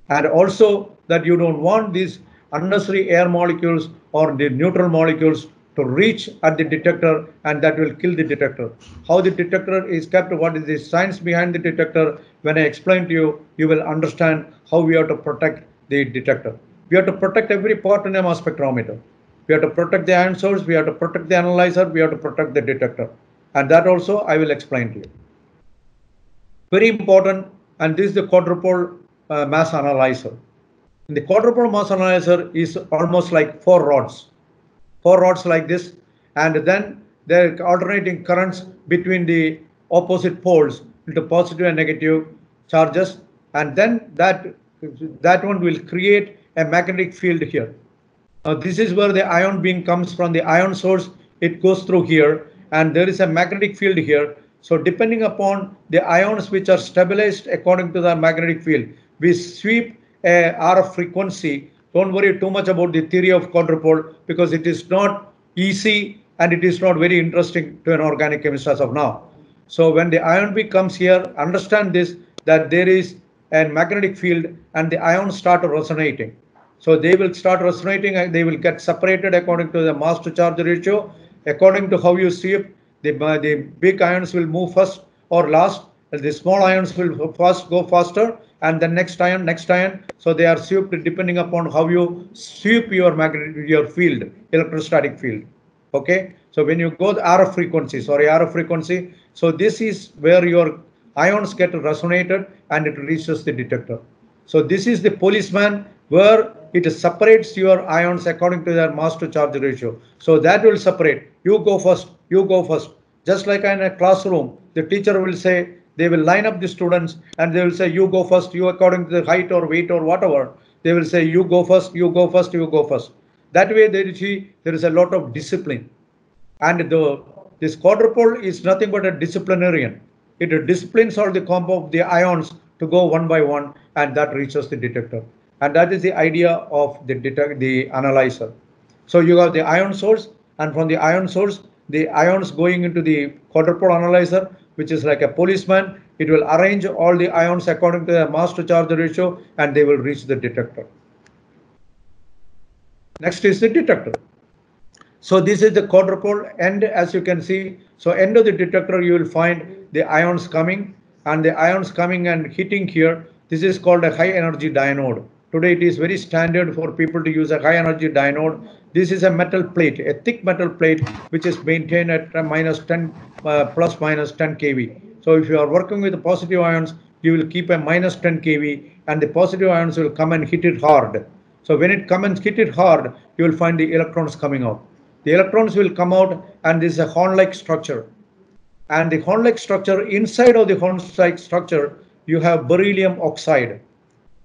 And also that you don't want these unnecessary air molecules or the neutral molecules to reach at the detector, and that will kill the detector. How the detector is kept, what is the science behind the detector, when I explain to you, you will understand how we have to protect the detector. We have to protect every part in a mass spectrometer. We have to protect the ion source, we have to protect the analyzer, we have to protect the detector. And that also I will explain to you. Very important, and this is the quadrupole uh, mass analyzer. And the quadrupole mass analyzer is almost like four rods. Four rods like this, and then there are alternating currents between the opposite poles into positive and negative charges, and then that, that one will create a magnetic field here. Now this is where the ion beam comes from the ion source, it goes through here, and there is a magnetic field here. So depending upon the ions which are stabilized according to the magnetic field, we sweep a R F frequency. Don't worry too much about the theory of quadrupole because it is not easy and it is not very interesting to an organic chemist as of now. So when the ion beam comes here, understand this, that there is a magnetic field and the ions start resonating. So they will start resonating and they will get separated according to the mass to charge ratio. According to how you sweep, the, the big ions will move first or last, and the small ions will first go faster, and the next ion, next ion. So they are swept depending upon how you sweep your magnetic, your field, electrostatic field. Okay. So when you go the R F frequency, sorry, R F frequency. So this is where your ions get resonated and it reaches the detector. So this is the policeman where it separates your ions according to their mass to charge ratio. So that will separate. You go first, you go first. Just like in a classroom, the teacher will say, they will line up the students and they will say, you go first, you according to the height or weight or whatever. They will say, you go first, you go first, you go first. That way there is a lot of discipline. And the, this quadrupole is nothing but a disciplinarian. It disciplines all the compound of the ions to go one by one, and that reaches the detector. And that is the idea of the, the analyzer. So you have the ion source, and from the ion source, the ions going into the quadrupole analyzer, which is like a policeman. It will arrange all the ions according to the mass to charge ratio, and they will reach the detector. Next is the detector. So this is the quadrupole end, as you can see. So end of the detector, you will find the ions coming, and the ions coming and hitting here. This is called a high energy dianode. Today it is very standard for people to use a high energy dianode. This is a metal plate, a thick metal plate, which is maintained at minus ten, plus minus ten K V. So if you are working with the positive ions, you will keep a minus ten K V, and the positive ions will come and hit it hard. So when it comes and hit it hard, you will find the electrons coming out. The electrons will come out, and this is a horn-like structure. And the horn-like structure, inside of the horn-like structure, you have beryllium oxide.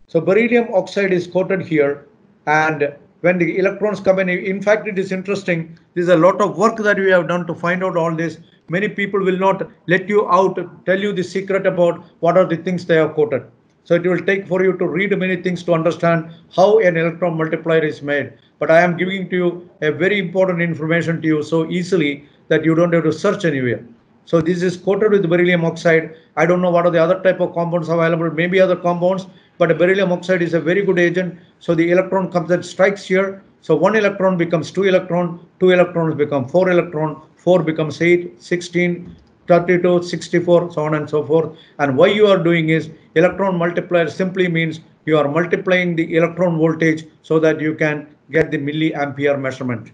So beryllium oxide is coated here, and when the electrons come in, in fact it is interesting, there's a lot of work that we have done to find out all this. Many people will not let you out, tell you the secret about what are the things they have coated. So it will take for you to read many things to understand how an electron multiplier is made. But I am giving to you a very important information to you so easily that you don't have to search anywhere. So this is coated with beryllium oxide. I don't know what are the other type of compounds available, maybe other compounds, but beryllium oxide is a very good agent. So the electron comes and strikes here. So one electron becomes two electron, two electrons become four electron, four becomes eight, sixteen, thirty-two, sixty-four, so on and so forth. And why you are doing is electron multiplier simply means you are multiplying the electron voltage so that you can get the milliampere measurement.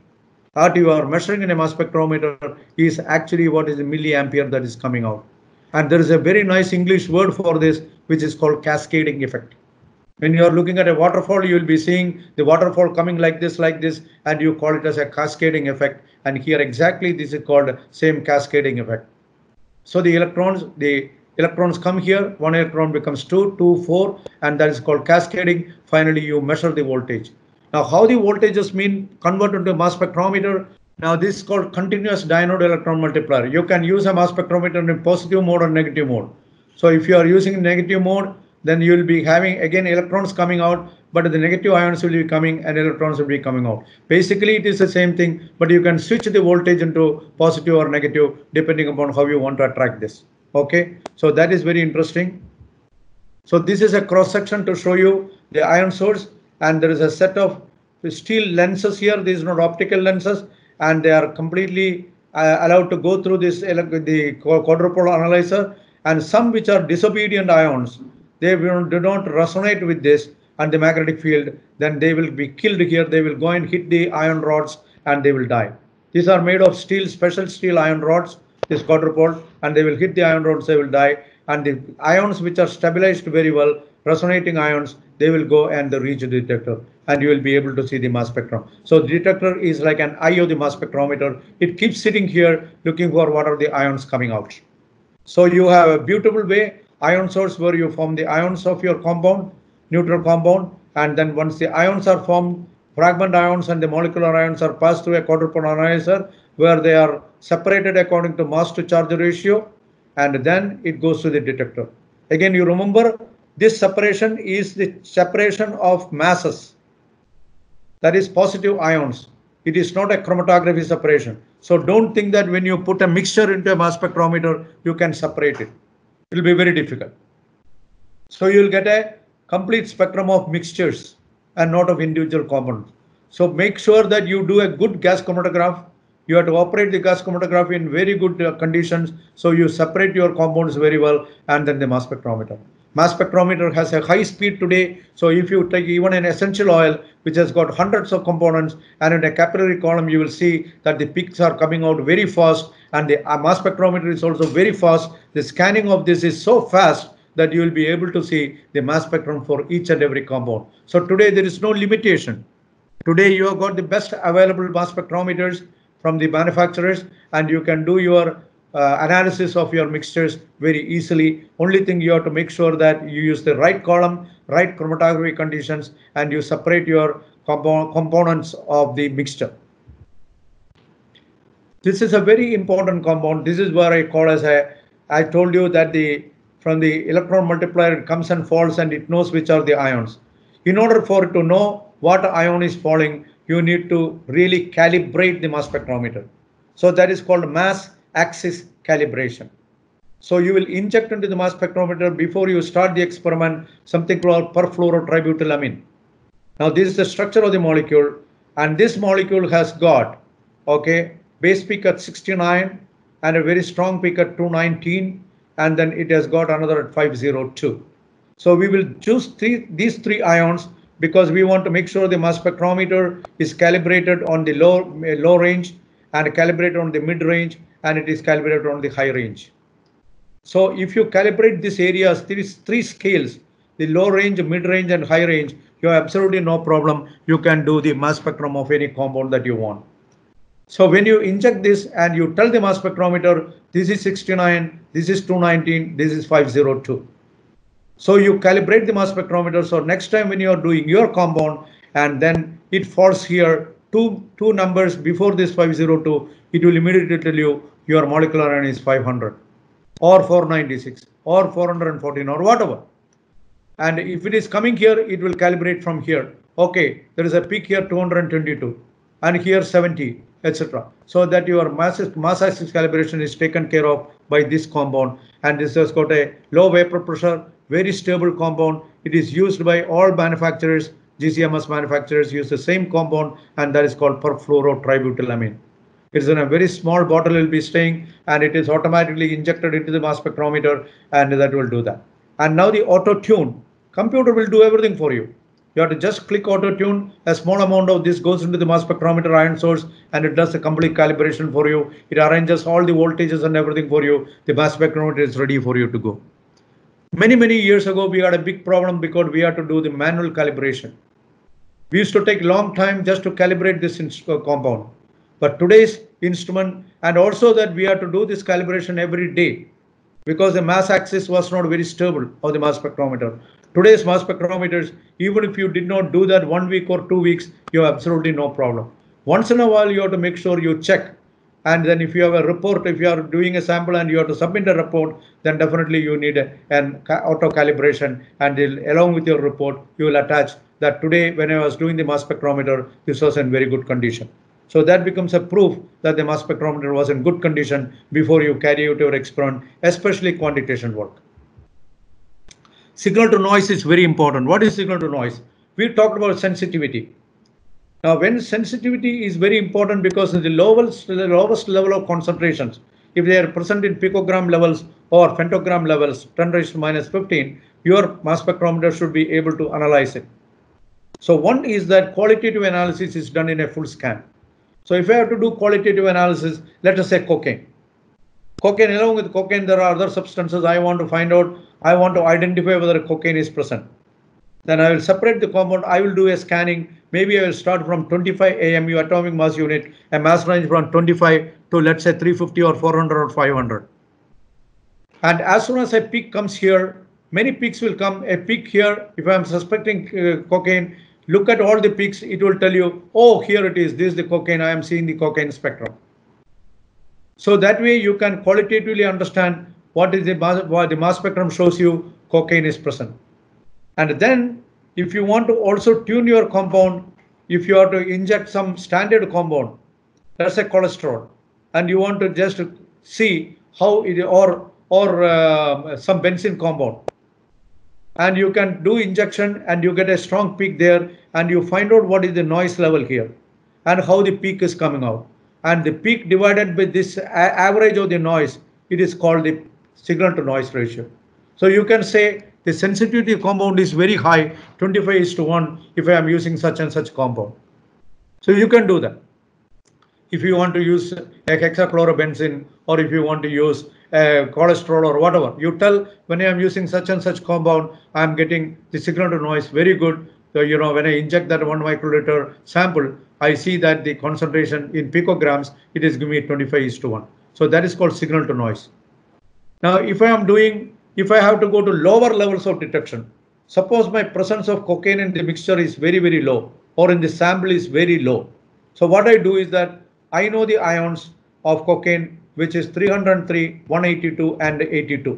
What you are measuring in a mass spectrometer is actually what is the milliampere that is coming out. And there is a very nice English word for this, which is called cascading effect. When you are looking at a waterfall, you will be seeing the waterfall coming like this, like this, and you call it as a cascading effect. And here exactly this is called same cascading effect. So the electrons, the electrons come here, one electron becomes two, two, four, and that is called cascading. Finally, you measure the voltage. Now, how the voltages mean converted to mass spectrometer? Now, this is called continuous diode electron multiplier. You can use a mass spectrometer in positive mode or negative mode. So if you are using negative mode, then you will be having again electrons coming out, but the negative ions will be coming and electrons will be coming out. Basically, it is the same thing, but you can switch the voltage into positive or negative depending upon how you want to attract this. Okay, so that is very interesting. So this is a cross section to show you the ion source, and there is a set of steel lenses here. These are not optical lenses, and they are completely uh, allowed to go through this the quadrupole analyzer, and some which are disobedient ions, they will, do not resonate with this and the magnetic field, then they will be killed here. They will go and hit the ion rods and they will die. These are made of steel, special steel ion rods, this quadrupole, and they will hit the ion rods, they will die. And the ions which are stabilized very well, resonating ions, they will go and they reach the detector, and you will be able to see the mass spectrum. So the detector is like an eye of the mass spectrometer. It keeps sitting here looking for what are the ions coming out. So you have a beautiful way, ion source, where you form the ions of your compound, neutral compound, and then once the ions are formed, fragment ions and the molecular ions are passed through a quadrupole analyzer where they are separated according to mass to charge ratio, and then it goes to the detector. Again, you remember this separation is the separation of masses, that is positive ions. It is not a chromatography separation. So don't think that when you put a mixture into a mass spectrometer, you can separate it. It will be very difficult. So you will get a complete spectrum of mixtures and not of individual components. So make sure that you do a good gas chromatograph. You have to operate the gas chromatograph in very good uh, conditions. So you separate your compounds very well, and then the mass spectrometer. Mass spectrometer has a high speed today. So if you take even an essential oil, which has got hundreds of components, and in a capillary column, you will see that the peaks are coming out very fast, and the mass spectrometer is also very fast. The scanning of this is so fast that you will be able to see the mass spectrum for each and every compound. So today there is no limitation. Today you have got the best available mass spectrometers from the manufacturers, and you can do your Uh, analysis of your mixtures very easily. Only thing you have to make sure that you use the right column, right chromatography conditions, and you separate your compo components of the mixture. This is a very important compound. This is where I call as a, I told you that the from the electron multiplier it comes and falls, and it knows which are the ions. In order for it to know what ion is falling, you need to really calibrate the mass spectrometer. So that is called mass axis calibration. So you will inject into the mass spectrometer before you start the experiment something called perfluorotributylamine. Now this is the structure of the molecule, and this molecule has got okay base peak at sixty-nine and a very strong peak at two nineteen, and then it has got another at five oh two. So we will choose three, these three ions because we want to make sure the mass spectrometer is calibrated on the low, low range and calibrated on the mid range, and it is calibrated on the high range. So if you calibrate these areas, there is three scales, the low range, mid range and high range, you have absolutely no problem. You can do the mass spectrum of any compound that you want. So when you inject this and you tell the mass spectrometer, this is sixty-nine, this is two nineteen, this is five oh two. So you calibrate the mass spectrometer. So next time when you are doing your compound and then it falls here, Two, two numbers before this five oh two, it will immediately tell you your molecular ion is five hundred or four ninety-six or four fourteen or whatever. And if it is coming here, it will calibrate from here. Okay, there is a peak here two twenty-two and here seventy, et cetera. So that your mass, mass axis calibration is taken care of by this compound. And this has got a low vapor pressure, very stable compound. It is used by all manufacturers. G C M S manufacturers use the same compound, and that is called perfluorotributylamine. It's in a very small bottle, it will be staying, and it is automatically injected into the mass spectrometer, and that will do that. And now the auto tune, computer will do everything for you. You have to just click auto tune, a small amount of this goes into the mass spectrometer ion source, and it does the complete calibration for you. It arranges all the voltages and everything for you. The mass spectrometer is ready for you to go. Many, many years ago, we had a big problem because we had to do the manual calibration. We used to take long time just to calibrate this compound, but today's instrument, and also that we have to do this calibration every day because the mass axis was not very stable of the mass spectrometer. Today's mass spectrometers, even if you did not do that one week or two weeks, you have absolutely no problem. Once in a while, you have to make sure you check And then if you have a report, if you are doing a sample and you have to submit a report, then definitely you need an auto calibration, and along with your report, you will attach that today when I was doing the mass spectrometer, this was in very good condition. So that becomes a proof that the mass spectrometer was in good condition before you carry out your experiment, especially quantitation work. Signal to noise is very important. What is signal to noise? We talked about sensitivity. Now, when sensitivity is very important because of the lowest, the lowest level of concentrations, if they are present in picogram levels or femtogram levels, ten raised to minus fifteen, your mass spectrometer should be able to analyze it. So one is that qualitative analysis is done in a full scan. So if I have to do qualitative analysis, let us say cocaine. Cocaine, along with cocaine, there are other substances I want to find out. I want to identify whether cocaine is present. Then I will separate the compound. I will do a scanning. Maybe I will start from twenty-five A M U atomic mass unit, a mass range from twenty-five to let's say three fifty or four hundred or five hundred. And as soon as a peak comes here, many peaks will come. A peak here, if I am suspecting uh, cocaine, look at all the peaks. It will tell you, oh, here it is. This is the cocaine. I am seeing the cocaine spectrum. So that way you can qualitatively understand what is the mass, what the mass spectrum shows you cocaine is present. And then if you want to also tune your compound, if you are to inject some standard compound, let's say cholesterol, and you want to just see how it, or, or uh, some benzene compound, and you can do injection and you get a strong peak there, and you find out what is the noise level here and how the peak is coming out. And the peak divided by this average of the noise, it is called the signal to noise ratio. So you can say, the sensitivity of compound is very high, twenty-five is to one, if I am using such and such compound. So you can do that. If you want to use a hexachlorobenzene, or if you want to use a cholesterol or whatever, you tell when I am using such and such compound, I am getting the signal to noise very good. So, you know, when I inject that one microliter sample, I see that the concentration in picograms, it is giving me twenty-five is to one. So that is called signal to noise. Now, if I am doing If I have to go to lower levels of detection, suppose my presence of cocaine in the mixture is very, very low, or in the sample is very low. So what I do is that I know the ions of cocaine, which is three oh three, one eighty-two and eighty-two.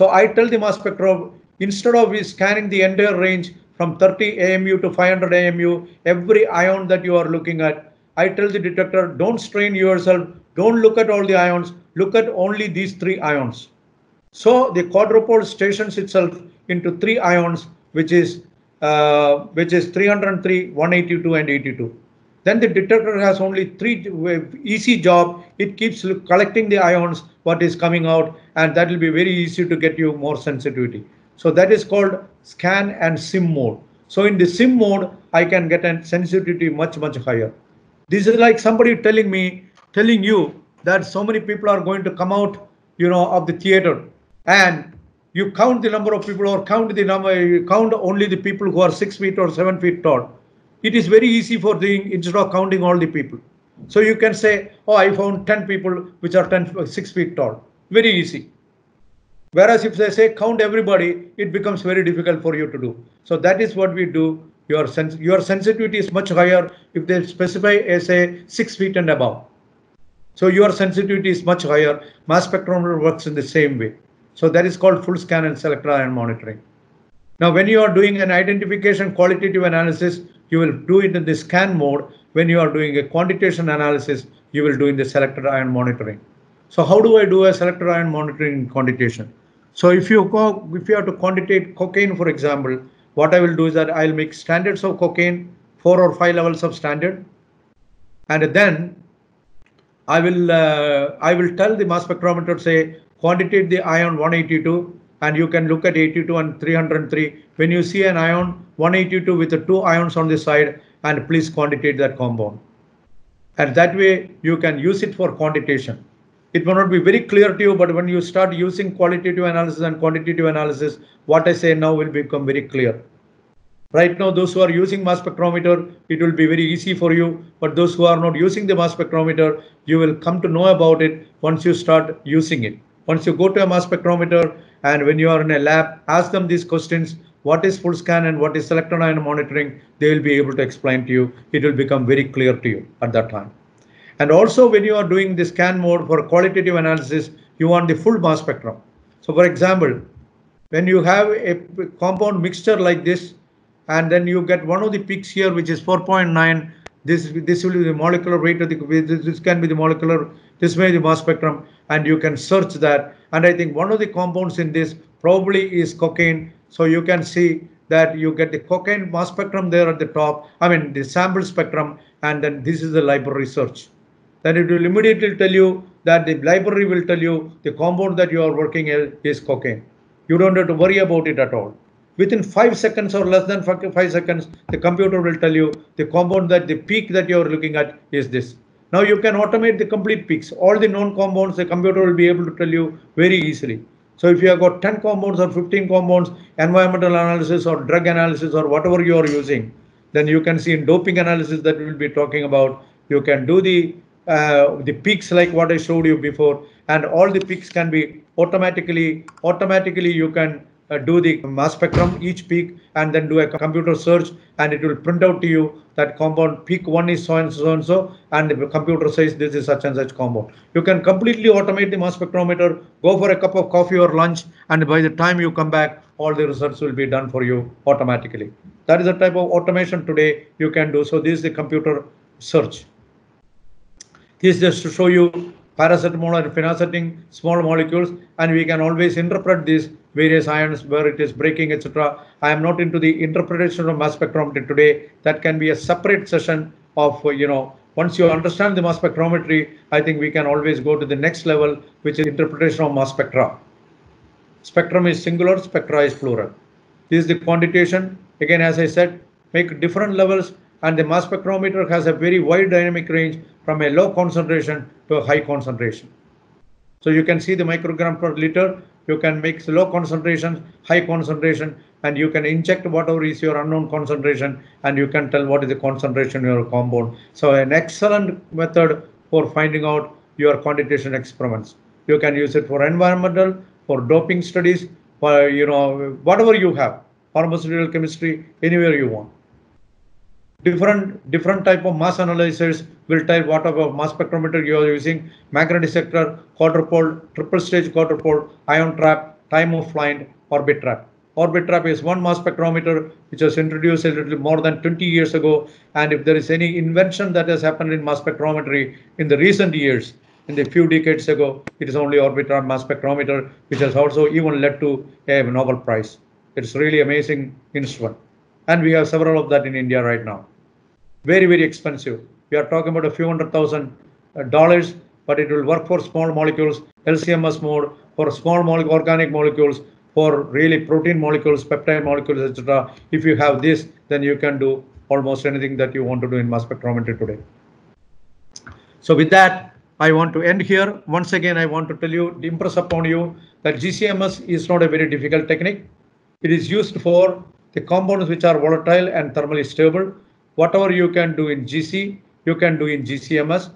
So I tell the mass spectrometer, instead of scanning the entire range from thirty A M U to five hundred A M U, every ion that you are looking at, I tell the detector, don't strain yourself. Don't look at all the ions. Look at only these three ions. So the quadrupole stations itself into three ions, which is uh, which is three oh three, one eighty-two and eighty-two. Then the detector has only three easy job. It keeps collecting the ions, what is coming out, and that will be very easy to get you more sensitivity. So that is called scan and SIM mode. So in the SIM mode, I can get a sensitivity much, much higher. This is like somebody telling me, telling you that so many people are going to come out, you know, of the theater. And you count the number of people, or count the number, you count only the people who are six feet or seven feet tall. It is very easy for doing instead of counting all the people. So you can say, oh, I found ten people which are ten, six feet tall. Very easy. Whereas if they say count everybody, it becomes very difficult for you to do. So that is what we do. Your, sens your sensitivity is much higher if they specify as say six feet and above. So your sensitivity is much higher. Mass spectrometer works in the same way. So that is called full scan and selector ion monitoring. Now, when you are doing an identification qualitative analysis, you will do it in the scan mode. When you are doing a quantitation analysis, you will do in the selector ion monitoring. So how do I do a selector ion monitoring in quantitation? So if you go, if you have to quantitate cocaine, for example, what I will do is that I'll make standards of cocaine, four or five levels of standard. And then I will, uh, I will tell the mass spectrometer, say, quantitate the ion one eighty-two, and you can look at eighty-two and three oh three. When you see an ion one eighty-two with the two ions on the side, and please quantitate that compound. And that way you can use it for quantitation. It may not be very clear to you, but when you start using qualitative analysis and quantitative analysis, what I say now will become very clear. Right now, those who are using mass spectrometer, it will be very easy for you. But those who are not using the mass spectrometer, you will come to know about it once you start using it. Once you go to a mass spectrometer and when you are in a lab, ask them these questions. What is full scan and what is selector ion monitoring? They will be able to explain to you. It will become very clear to you at that time. And also when you are doing the scan mode for qualitative analysis, you want the full mass spectrum. So for example, when you have a compound mixture like this, and then you get one of the peaks here, which is four point nine, this this will be the molecular weight of the, this can be the molecular, this may be the mass spectrum, and you can search that. And I think one of the compounds in this probably is cocaine. So you can see that you get the cocaine mass spectrum there at the top, I mean the sample spectrum, and then this is the library search. Then it will immediately tell you that the library will tell you the compound that you are working is cocaine. You don't have to worry about it at all. Within five seconds or less than five seconds, the computer will tell you the compound that the peak that you are looking at is this. Now you can automate the complete peaks. All the known compounds, the computer will be able to tell you very easily. So if you have got ten compounds or fifteen compounds, environmental analysis or drug analysis or whatever you are using, then you can see in doping analysis that we will be talking about, you can do the Uh, the peaks like what I showed you before, and all the peaks can be automatically, automatically you can uh, do the mass spectrum, each peak, and then do a computer search, and it will print out to you that compound peak one is so and so and so, and the computer says this is such and such compound. You can completely automate the mass spectrometer, go for a cup of coffee or lunch, and by the time you come back, all the results will be done for you automatically. That is the type of automation today you can do. So this is the computer search. This just to show you paracetamol and phenacetin, small molecules, and we can always interpret these various ions where it is breaking, et cetera. I am not into the interpretation of mass spectrometry today. That can be a separate session of, you know, once you understand the mass spectrometry, I think we can always go to the next level, which is interpretation of mass spectra. Spectrum is singular, spectra is plural. This is the quantitation. Again, as I said, make different levels, and the mass spectrometer has a very wide dynamic range from a low concentration to a high concentration. So you can see the microgram per liter, you can make low concentration, high concentration, and you can inject whatever is your unknown concentration, and you can tell what is the concentration of your compound. So an excellent method for finding out your quantitation experiments. You can use it for environmental, for doping studies, for, you know, whatever you have, pharmaceutical chemistry, anywhere you want. Different, different type of mass analyzers will tell what type of mass spectrometer you are using, magnetisector, quadrupole, triple stage quadrupole, ion trap, time of flight, orbitrap. Orbitrap is one mass spectrometer which was introduced a little more than twenty years ago, and if there is any invention that has happened in mass spectrometry in the recent years, in the few decades ago, it is only orbitrap mass spectrometer, which has also even led to a Nobel Prize. It's really amazing instrument. And we have several of that in India right now. Very, very expensive. We are talking about a few hundred thousand dollars, but it will work for small molecules, L C M S mode, for small molecule, organic molecules, for really protein molecules, peptide molecules, et cetera. If you have this, then you can do almost anything that you want to do in mass spectrometry today. So with that, I want to end here. Once again, I want to tell you, impress upon you that G C M S is not a very difficult technique. It is used for the compounds which are volatile and thermally stable. Whatever you can do in G C, you can do in G C M S.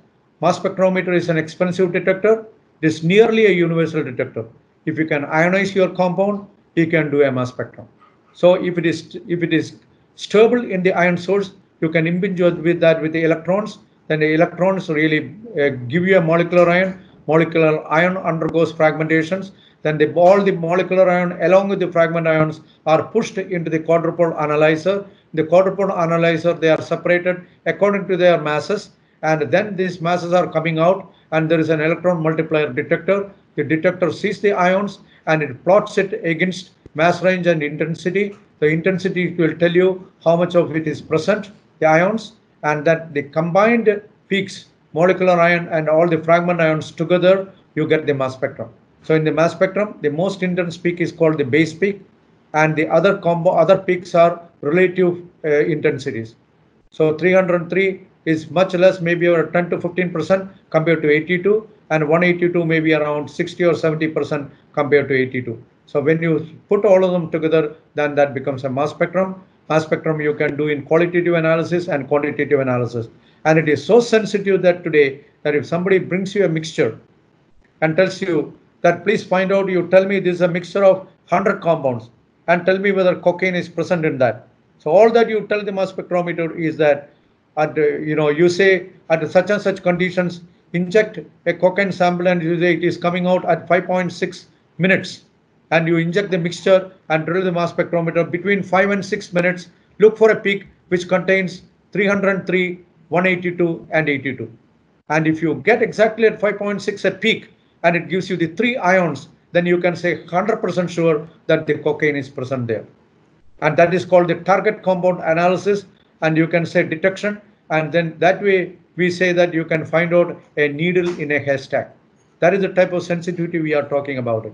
Mass spectrometer is an expensive detector. It is nearly a universal detector. If you can ionize your compound, you can do a mass spectrum. So if it is if it is stable in the ion source, you can impinge with that with the electrons. Then the electrons really uh, give you a molecular ion. Molecular ion undergoes fragmentations. Then the, all the molecular ion along with the fragment ions are pushed into the quadrupole analyzer. The quadrupole analyzer, they are separated according to their masses, and then these masses are coming out, and there is an electron multiplier detector. The detector sees the ions and it plots it against mass range and intensity. The intensity will tell you how much of it is present, the ions, and that the combined peaks, molecular ion and all the fragment ions together, you get the mass spectrum. So in the mass spectrum, the most intense peak is called the base peak, and the other combo, other peaks are relative uh, intensities. So three hundred three is much less, maybe around ten to fifteen percent compared to eighty-two, and one eighty-two maybe around sixty or seventy percent compared to eighty-two. So when you put all of them together, then that becomes a mass spectrum. Mass spectrum you can do in qualitative analysis and quantitative analysis. And it is so sensitive that today, that if somebody brings you a mixture and tells you that please find out, you tell me this is a mixture of one hundred compounds and tell me whether cocaine is present in that. So all that you tell the mass spectrometer is that at, you know, you say at such and such conditions, inject a cocaine sample and you say it is coming out at five point six minutes. And you inject the mixture and drill the mass spectrometer between five and six minutes. Look for a peak which contains three hundred three, one eighty-two and eighty-two. And if you get exactly at five point six at peak and it gives you the three ions, then you can say one hundred percent sure that the cocaine is present there. And that is called the target compound analysis, and you can say detection. And then that way we say that you can find out a needle in a haystack. That is the type of sensitivity we are talking about it.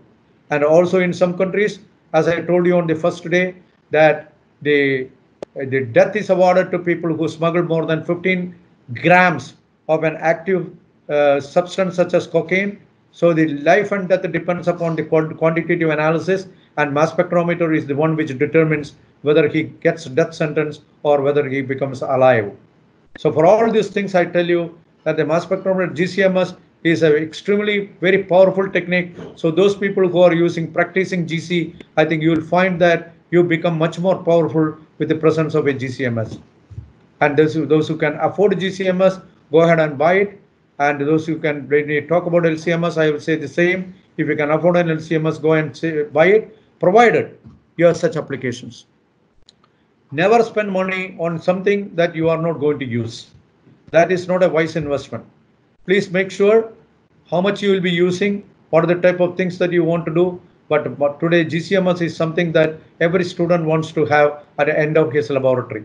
And also in some countries, as I told you on the first day, that the, the death is awarded to people who smuggle more than fifteen grams of an active uh, substance such as cocaine. So the life and death depends upon the quantitative analysis, and mass spectrometer is the one which determines whether he gets death sentence or whether he becomes alive. So for all these things, I tell you that the mass spectrometer G C M S is an extremely very powerful technique. So those people who are using, practicing G C, I think you will find that you become much more powerful with the presence of a G C M S. And those who, those who can afford G C M S, go ahead and buy it. And those who can, when we talk about L C M S, I will say the same. If you can afford an L C M S, go and say, buy it, provided you have such applications. Never spend money on something that you are not going to use. That is not a wise investment. Please make sure how much you will be using, what are the type of things that you want to do. But, but today G C M S is something that every student wants to have at the end of his laboratory.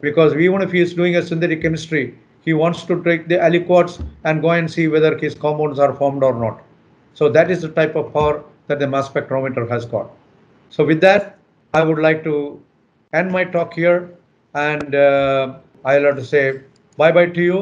Because even if he is doing a synthetic chemistry, he wants to take the aliquots and go and see whether his compounds are formed or not. So that is the type of power that the mass spectrometer has got. So with that, I would like to end my talk here, and uh, I'll have to say bye-bye to you.